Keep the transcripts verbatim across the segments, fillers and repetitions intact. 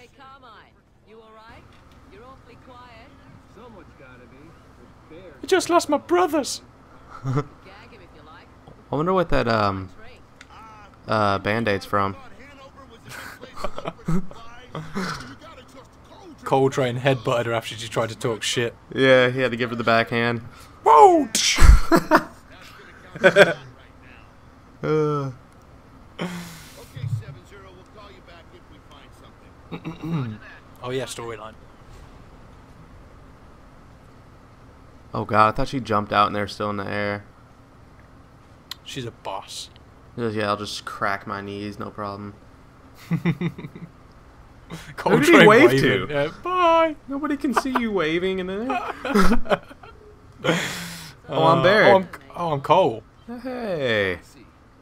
Hey, Carmine, you alright? You're awfully quiet. Someone's gotta be. I just lost my brothers. I wonder what that um uh band-aid's from. Cole Train headbutted her after she tried to talk shit. Yeah, he had to give her the backhand. Whoa! uh. Oh yeah, storyline. Oh god, I thought she jumped out and they're still in the air. She's a boss. Yeah, I'll just crack my knees, no problem. Who did he wave waving. to? Yeah, bye! Nobody can see you waving in the air. Oh, I'm Baird. Uh, oh, I'm, oh, I'm Cole. Hey.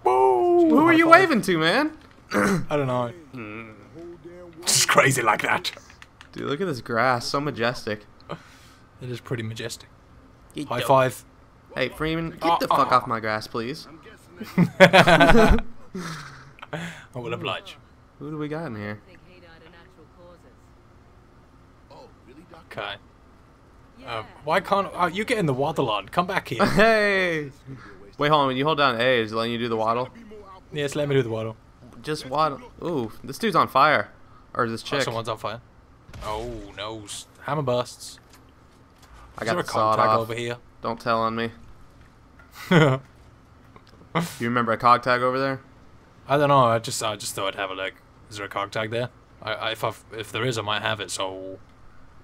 Whoa! Who are you five. waving to, man? I don't know. Mm. It's crazy like that. Dude, look at this grass. So majestic. It is pretty majestic. Get High dope. five. Hey, Freeman, get oh, the oh. fuck off my grass, please. I will oblige. Who do we got in here? Okay. Uh, why can't... Oh, you get in the waddle on. Come back here. Hey! Wait, hold on. When you hold down A, is it letting you do the waddle? Yeah, it's letting me do the waddle. Just waddle. Ooh, this dude's on fire. Or this chick. Oh, someone's on fire. Oh, no. Hammer bursts. I got the sawed off. Over here? Don't tell on me. You remember a cog tag over there? I don't know. I just I just thought I'd have a look. Is there a cog tag there? I, I if I've, if there is, I might have it. So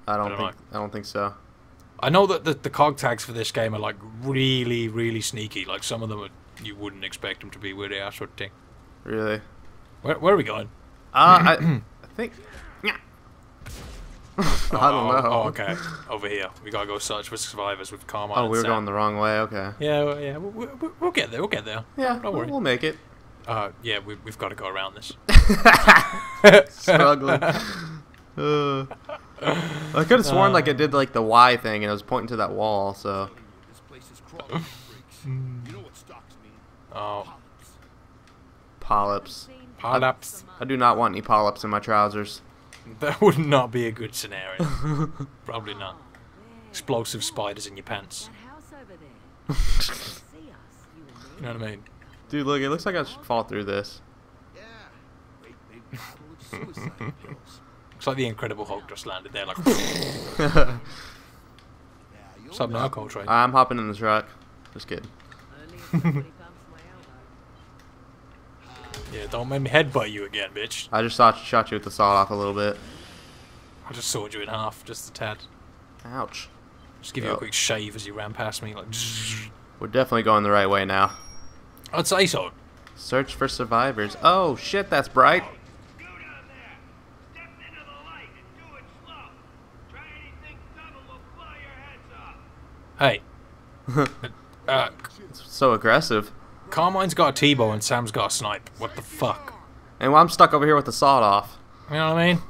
I don't, I don't think know. I don't think so. I know that the, the cog tags for this game are like really really sneaky. Like some of them are, you wouldn't expect them to be where they are, sort of thing. Really? Where where are we going? Uh, I I think. Yeah. Oh, I don't know. Oh, okay. Over here. We gotta go search for survivors with Carmine. Oh, we were and Sam. going the wrong way. Okay. Yeah, well, yeah. We'll, we'll, we'll get there. We'll get there. Yeah. Don't worry. We'll make it. Uh, yeah. We, we've got to go around this. Struggling. uh, I could have sworn uh, like it did like the Y thing, and it was pointing to that wall. So. Oh. Polyps. Polyps. I, I do not want any polyps in my trousers. That would not be a good scenario. Probably not. Explosive spiders in your pants. You know what I mean? Dude, look, it looks like I should fall through this. Looks like the Incredible Hulk just landed there. Like. What's up now, Cole Train? I'm hopping in the truck. Just kidding. Yeah, don't make me headbutt you again, bitch. I just shot, shot you with the sawed off a little bit. I just sawed you in half, just a tad. Ouch. Just give Yo. you a quick shave as you ran past me. Like. We're definitely going the right way now. I'd say so. Search for survivors. Oh, shit, that's bright. Go down there. Step into the light and do it slow. Try anything double, we'll blow your heads off. Hey. uh, it's so aggressive. Carmine's got a T-bow and Sam's got a snipe. What the fuck? And well, I'm stuck over here with the sawed off. You know what I mean?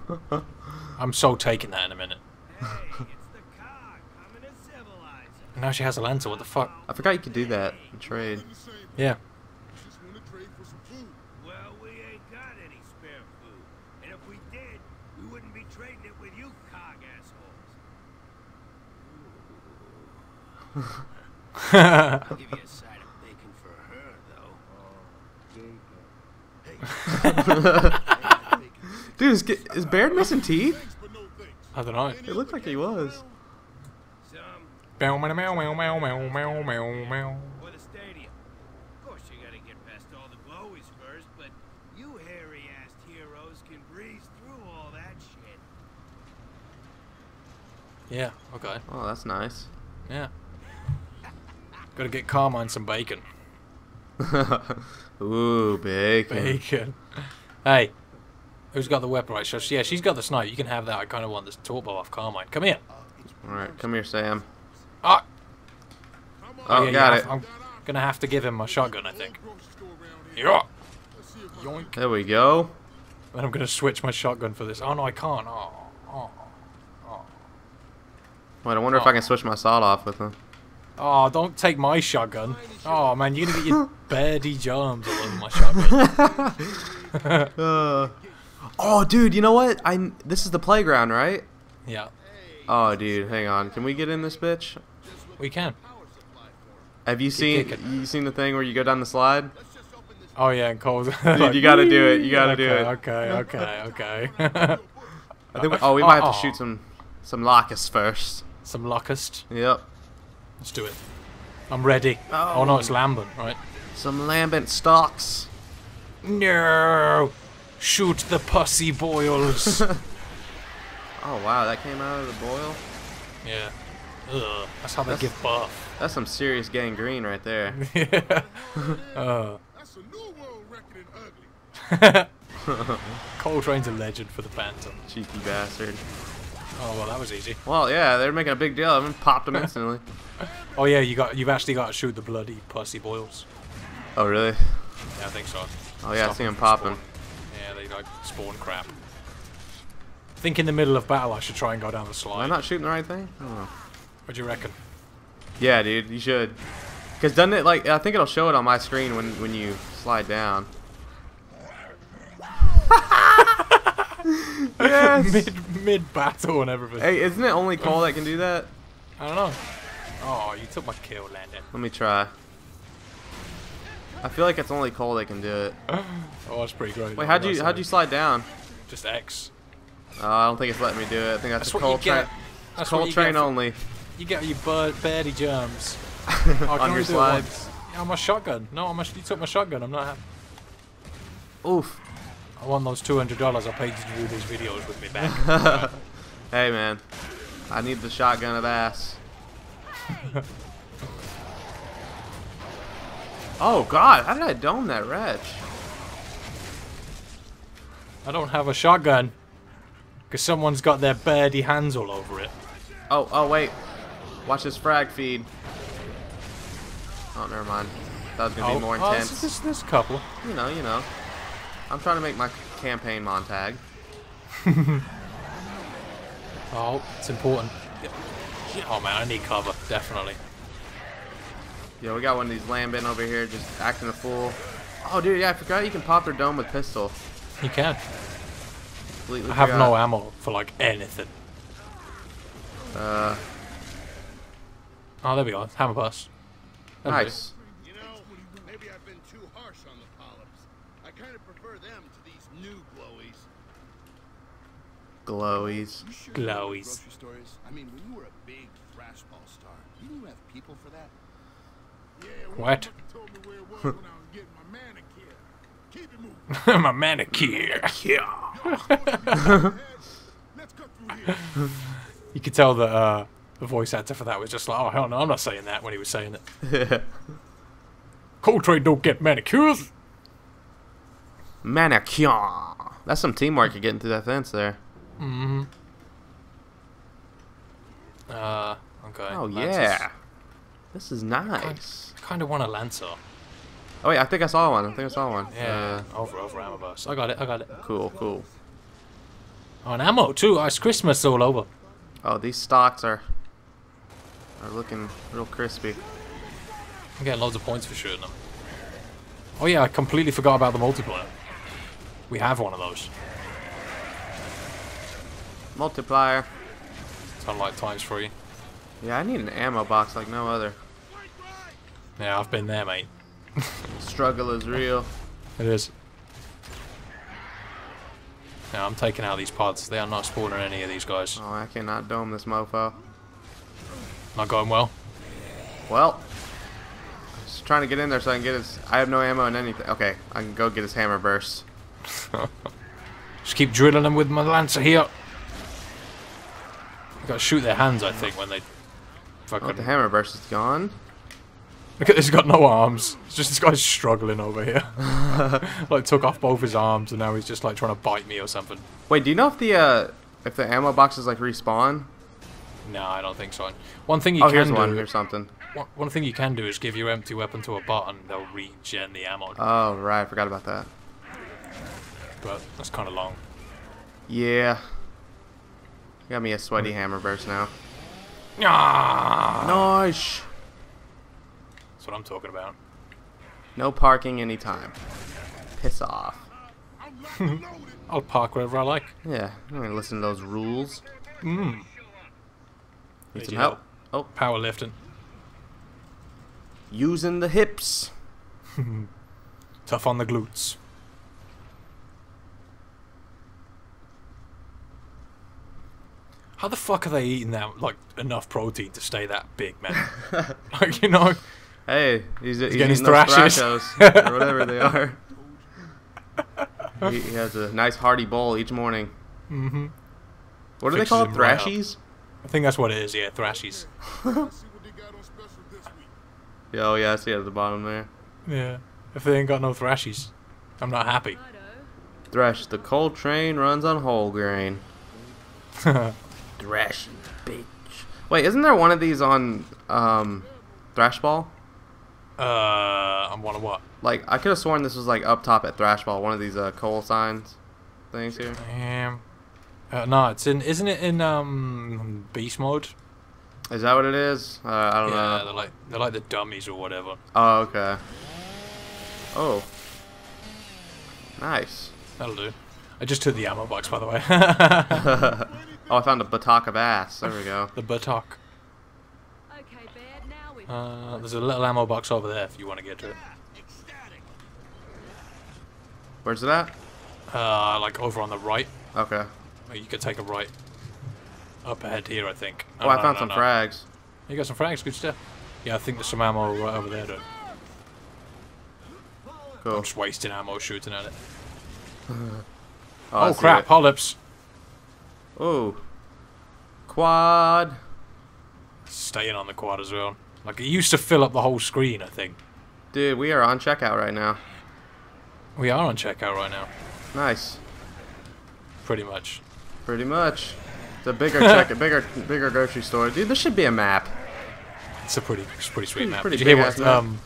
I'm so taking that in a minute. Hey, it's the cog. I'm in a now she has a lantern. What the fuck? I forgot you could do that and trade. Yeah. Well, we ain't got any spare food. And if we did, we wouldn't be trading it with you cog assholes. I'll give you a side of bacon for her, though. Oh, bacon. Dude, is, is Baird missing teeth? I don't know. It looked like he was. Meow, meow, meow, meow, meow, meow, meow, meow. For the stadium. Of course, you gotta get past all the glowies first, but you hairy-assed heroes can breeze through all that shit. Yeah, okay. Oh, that's nice. Yeah. Gotta get Carmine some bacon. Ooh, bacon. Bacon. Hey, who's got the weapon? Right, so yeah, she's got the snipe. You can have that. I kind of want this torpedo off Carmine. Come here. All right, come here, Sam. Ah. Oh, oh yeah, got it. Have, I'm gonna have to give him my shotgun, I think. Yeah. Yoink. There we go. And I'm gonna switch my shotgun for this. Oh no, I can't. Oh. Oh. Oh. Wait, I wonder oh. if I can switch my sawed off with him. Oh, don't take my shotgun. Oh, man, you're going to get your dirty germs all over my shotgun. uh, Oh, dude, you know what? I this is the playground, right? Yeah. Oh, dude, hang on. Can we get in this bitch? We can. Have you seen you seen the thing where you go down the slide? Oh yeah, and Cole's dude, you gotta do it. You gotta okay, do it. Okay, okay, okay. I think. We, oh, we might oh, have to oh. shoot some some locusts first. Some locusts. Yep. Let's do it. I'm ready. Oh, oh no, it's Lambent, right? Some Lambent stalks. No. Shoot the pussy boils. Oh wow, that came out of the boil. Yeah. Ugh, that's how they that's, give buff. That's some serious gangrene right there. Yeah. uh. That's a new world record and ugly. Cole Train's a legend for the Phantom. Cheeky bastard. Oh well, that was easy. Well, yeah, they're making a big deal of him. Popped him instantly. Oh yeah, you got you've actually got to shoot the bloody pussy boils. Oh really? Yeah, I think so. Oh yeah, I see him popping. Yeah, they like spawn crap. I think in the middle of battle, I should try and go down the slide. Am I not shooting the right thing? Oh. What do you reckon? Yeah, dude, you should. Cause doesn't it like I think it'll show it on my screen when when you slide down. Yes. Mid mid battle and everything. Hey, isn't it only Cole that can do that? I don't know. Oh, you took my kill, Landon. Let me try. I feel like it's only Cole that can do it. Oh, that's pretty great. Wait, how'd you how'd you slide down? Just X. Uh, I don't think it's letting me do it. I think that's, that's a Cole train. That's Cole Train only. You get your bird birdie germs. Oh, on your slides. Yeah, on my shotgun. No, I'm a, you took my shotgun. I'm not happy. Oof. I won those two hundred dollars I paid to do these videos with me back. Hey, man. I need the shotgun of ass. Oh, God. How did I dome that wretch? I don't have a shotgun. Because someone's got their birdie hands all over it. Oh, oh, wait. Watch this frag feed. Oh, never mind. That was going to oh, be more intense. Oh, this, this couple. You know, you know. I'm trying to make my campaign Montag. Oh, it's important. Oh, man, I need cover, definitely. Yeah, we got one of these Lambent over here just acting a fool. Oh, dude, yeah, I forgot you can pop their dome with pistol. You can. Completely I have forgot. No ammo for, like, anything. Uh. Oh, there we go. Hammer bus. Nice. You know, maybe I've been too harsh on the polyps. I kind of prefer them to these new glowies. Glowies. Sure glowies. I mean, when you were a big Thrashball star, didn't you have people for that? Yeah, what? Told me where it was when I was getting my manicure. Keep it moving. My manicure. Yeah. Let's cut through here. You could tell that uh the voice actor for that was just like, oh hell no, I'm not saying that when he was saying it. Cole Train don't get manicures. Manicure. That's some teamwork you're getting through that fence there. Mm-hmm. Uh, okay. Oh Lancers. Yeah. This is nice. I, I kind of want a Lancer. Oh wait, I think I saw one. I think I saw one. Yeah. Uh, over, over ammo burst. I got it. I got it. Cool, cool. Oh, and ammo too. Oh, it's Christmas all over. Oh, these stocks are are looking real crispy. I'm getting loads of points for shooting them. Oh yeah, I completely forgot about the multiplier. We have one of those. Multiplier. It's on like times three. Yeah, I need an ammo box like no other. Yeah, I've been there, mate. Struggle is real. It is. Now I'm taking out these pods. They are not spawning any of these guys. Oh, I cannot dome this mofo. Not going well. Well, just trying to get in there so I can get his. I have no ammo and anything. Okay, I can go get his hammer burst. Just keep drilling him with my Lancer here. You gotta shoot their hands, I think, when they. Fucking. Oh, the hammer burst is gone. Look at this, he's got no arms. It's just this guy's struggling over here. Like took off both his arms and now he's just like trying to bite me or something. Wait, do you know if the uh, if the ammo boxes like respawn? No, I don't think so. One thing you oh, can here's do one. Here's something. One, one thing you can do is give your empty weapon to a bot and they'll regen the ammo. Oh right, I forgot about that. But that's kind of long. Yeah. Got me a sweaty mm. hammer burst now. Ah! Nice. That's what I'm talking about. No parking anytime. Piss off. I'm I'll park wherever I like. Yeah, I'm going to listen to those rules. Mm. Need some help. Oh, power lifting. Using the hips. Tough on the glutes. How the fuck are they eating that, like, enough protein to stay that big, man? Like, you know. Hey, he's, he's getting his thrashes. Thrashos, or whatever they are. He, he has a nice hearty bowl each morning. Mm-hmm. What do they call it? Thrashies? Right, I think that's what it is, yeah, thrashies. Yeah, oh yeah, I see it at the bottom there. Yeah. If they ain't got no thrashies, I'm not happy. Thrash, the Cole Train runs on whole grain. Thrash, bitch. Wait, isn't there one of these on um Thrashball? Uh, on one of what? Like, I could have sworn this was like up top at Thrashball, one of these uh Cole signs things here. Damn. Uh, no, it's in. Isn't it in um beast mode? Is that what it is? Uh, I don't yeah, know. Yeah, they're like they're like the dummies or whatever. Oh, okay. Oh, nice. That'll do. I just took the ammo box, by the way. Oh, I found a buttock of ass. There we go. The buttock. Okay, Baird, now we uh, there's a little ammo box over there if you want to get to it. Where's it at? Uh, like over on the right. Okay. You could take a right. Up ahead here, I think. Oh, oh I no, found no, some no. frags. You got some frags? Good stuff. Yeah, I think there's some ammo right over there, dude. Cool. I'm just wasting ammo shooting at it. oh, oh crap, polyps. Oh. Quad. Staying on the quad as well. Like, it used to fill up the whole screen, I think. Dude, we are on checkout right now. We are on checkout right now. Nice. Pretty much. Pretty much. It's a bigger check, a bigger, bigger grocery store. Dude, this should be a map. It's a pretty, it's a pretty sweet map. Pretty did you hear what? Map. Um,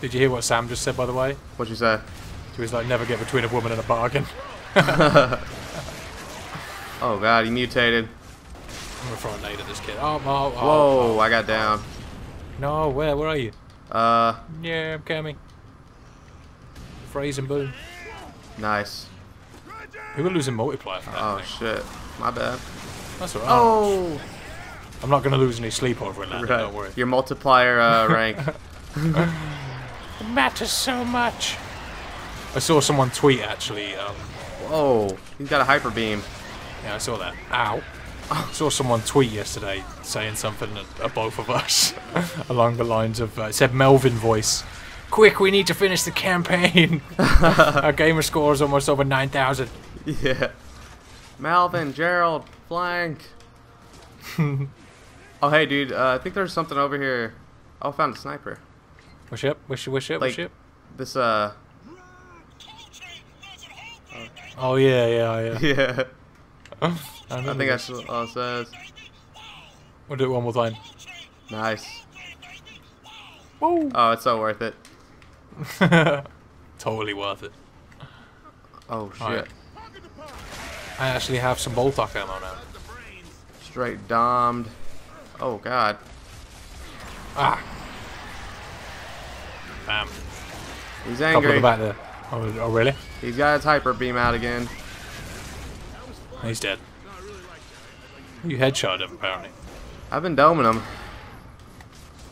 did you hear what Sam just said, by the way? What'd she say? She was like, "Never get between a woman and a bargain." Oh god, he mutated. I'm gonna throw a nade at this kid. Oh, oh, oh. Whoa! Oh, I got down. No, where, where are you? Uh. Yeah, I'm coming. Phrase and boom. Nice. We were losing multiplier for that. Oh thing. Shit, my bad. That's alright. Oh! I'm not gonna lose any sleep over it, lad. Right. Don't worry. Your multiplier uh, rank. It matters so much. I saw someone tweet actually. Um, Whoa! He's got a hyper beam. Yeah, I saw that. Ow! I saw someone tweet yesterday saying something at both of us along the lines of uh, it said Melvin voice. Quick, we need to finish the campaign. Our gamer score is almost over nine thousand. Yeah. Malvin, Gerald, Blank. Oh, hey, dude. Uh, I think there's something over here. Oh, I found a sniper. Wish up, wish, wish up, like, wish up. This, uh. Oh, oh yeah, yeah, yeah. Yeah. I, I think that's what it says. We'll do it one more time. Nice. Woo. Oh, it's so worth it. Totally worth it. Oh shit! Right. I actually have some Boltock ammo now. Straight domed. Oh god. Ah. Bam. He's angry. Back there. Oh, oh really? He's got his hyper beam out again. He's dead. You headshot him apparently. I've been doming him.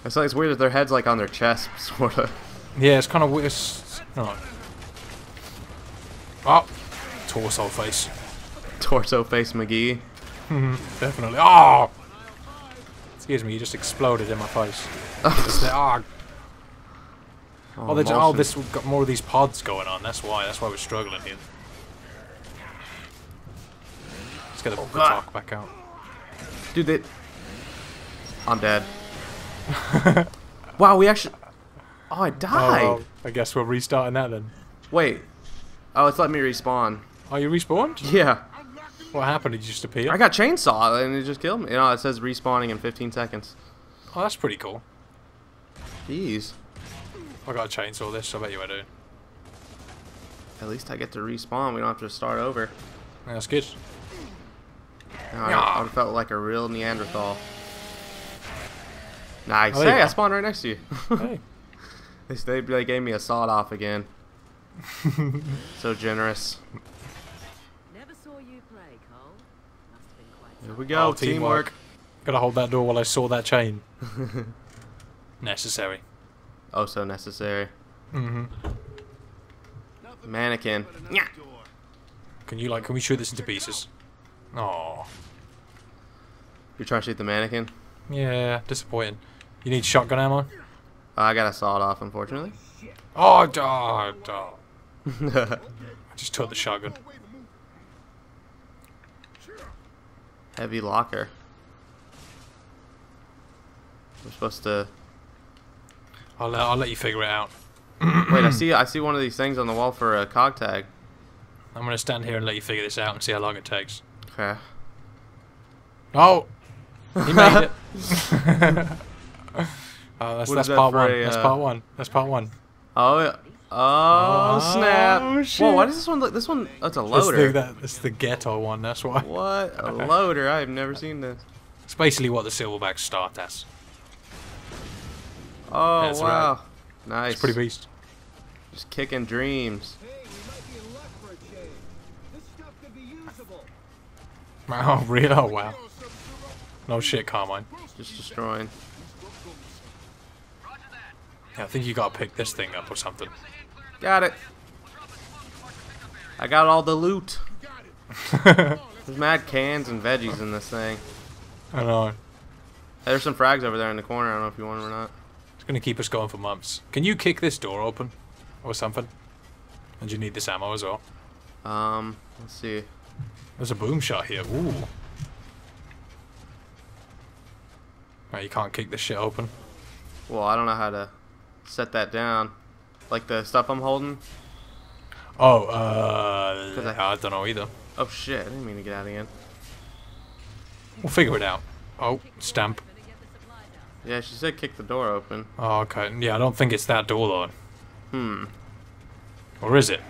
It's like it's weird that their head's like on their chest, sort of. Yeah, it's kind of weird. No. Oh, torso face. Torso face McGee. Definitely. Oh, excuse me, you just exploded in my face. Just, oh. Oh, oh, just, oh, this we've got more of these pods going on. That's why. That's why we're struggling here. Let's get the, oh, the talk back out. Dude, they... I'm dead. Wow, we actually... Oh, I died! Oh, well, I guess we're restarting that then. Wait. Oh, it's letting me respawn. Oh, you respawned? Yeah. What happened? Did you just appear? I got chainsaw and it just killed me. You know, it says respawning in fifteen seconds. Oh, that's pretty cool. Jeez. I got a chainsaw this, I bet you I do. At least I get to respawn. We don't have to start over. Yeah, that's good. No, I, I would've felt like a real Neanderthal. Nice. Oh, hey, I spawned right next to you. Hey. They, they gave me a sawed off again. So generous. Here we go, oh, teamwork. teamwork. Gotta hold that door while I saw that chain. Necessary. Oh, so necessary. Mm-hmm. Mannequin. Yeah. Can you like? Can we shoot this into pieces? Oh. You're trying to shoot the mannequin? Yeah, disappointing. You need shotgun ammo? Uh, I got a sawed off, unfortunately. Oh, duh, duh. I just took the shotgun. Heavy locker. We're supposed to. I'll, uh, I'll let you figure it out. Wait, I see I see one of these things on the wall for a cog tag. I'm gonna stand here and let you figure this out and see how long it takes. Okay. Oh, he made it. Oh, that's, that's that part one. A, uh... That's part one. That's part one. Oh, yeah. Oh, oh snap! Shit. Whoa, why does this one look? This one, that's a loader. It's the, that, it's the ghetto one. That's why. What a loader! I have never seen this. It's basically what the Silverbacks start as. Oh that's wow! Right. Nice. It's pretty beast. Just kicking dreams. Wow! Really? Oh wow! No shit, Carmine. Just destroying. Yeah, I think you gotta pick this thing up or something. Got it. I got all the loot. There's mad cans and veggies in this thing. I know. There's some frags over there in the corner. I don't know if you want them or not. It's gonna keep us going for months. Can you kick this door open or something? And you need this ammo as well. Um, let's see. There's a boom shot here. Ooh. Right, you can't kick this shit open. Well, I don't know how to set that down. Like the stuff I'm holding? Oh, uh... I, I don't know either. Oh shit, I didn't mean to get out again. We'll figure it out. Oh, stamp. Yeah, she said kick the door open. Oh, okay. Yeah, I don't think it's that door though. Hmm. Or is it?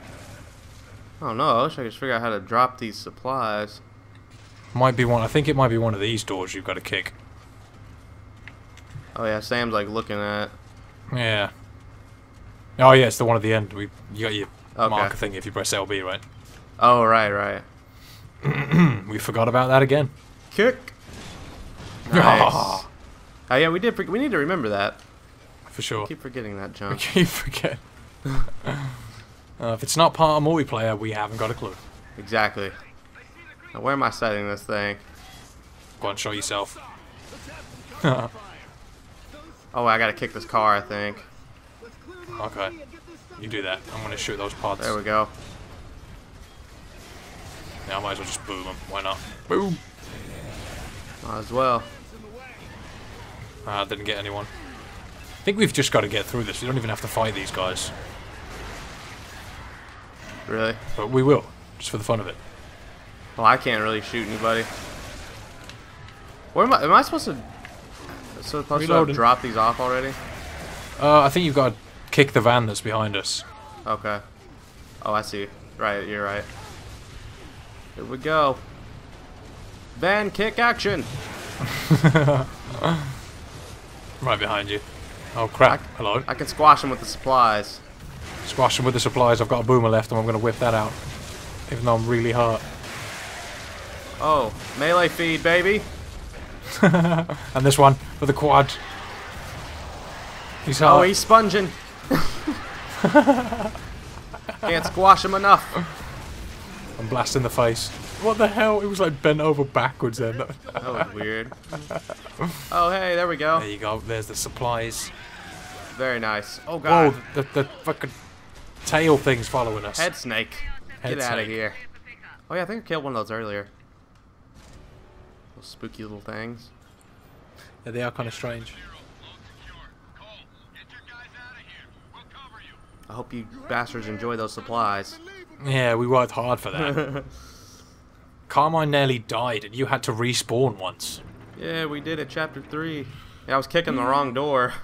I don't know, I wish I could figure out how to drop these supplies. Might be one, I think it might be one of these doors you've got to kick. Oh yeah, Sam's like looking at it. Yeah. Oh yeah, it's the one at the end. We you got your okay. marker thing if you press L B, right? Oh right, right. We forgot about that again. Kick. Nice. Oh. oh yeah, we did. We need to remember that. For sure. We keep forgetting that junk. We keep forgetting. uh, if it's not part of multiplayer, we haven't got a clue. Exactly. Now where am I setting this thing? Go on, show yourself. Oh, I gotta kick this car, I think. Okay. You do that. I'm gonna shoot those pods. There we go. Yeah, I might as well just boom them. Why not? Boom! Might as well. Ah, didn't get anyone. I think we've just gotta get through this. We don't even have to fight these guys. Really? But we will. Just for the fun of it. Well, I can't really shoot anybody. Where am I? Am I supposed to... So supposed to have dropped these off already? Uh, I think you've got to kick the van that's behind us. Okay. Oh, I see. Right, you're right. Here we go. Van kick action! Right behind you. Oh, crap. I, Hello. I can squash him with the supplies. Squash him with the supplies. I've got a boomer left and I'm going to whip that out. Even though I'm really hurt. Oh, melee feed, baby! And this one with the quad. He's hard. Oh, he's sponging. Can't squash him enough. I'm blasting the face. What the hell? It was like bent over backwards then. That was weird. Oh, hey, there we go. There you go. There's the supplies. Very nice. Oh, God. Whoa, the, the fucking tail thing's following us. Head snake. Head Get out of here. Oh, yeah, I think I killed one of those earlier. Spooky little things. Yeah, they are kind of strange. I hope you bastards enjoy those supplies. Yeah, we worked hard for that. Carmine nearly died and you had to respawn once. Yeah, we did it, chapter three. Yeah, I was kicking the wrong door.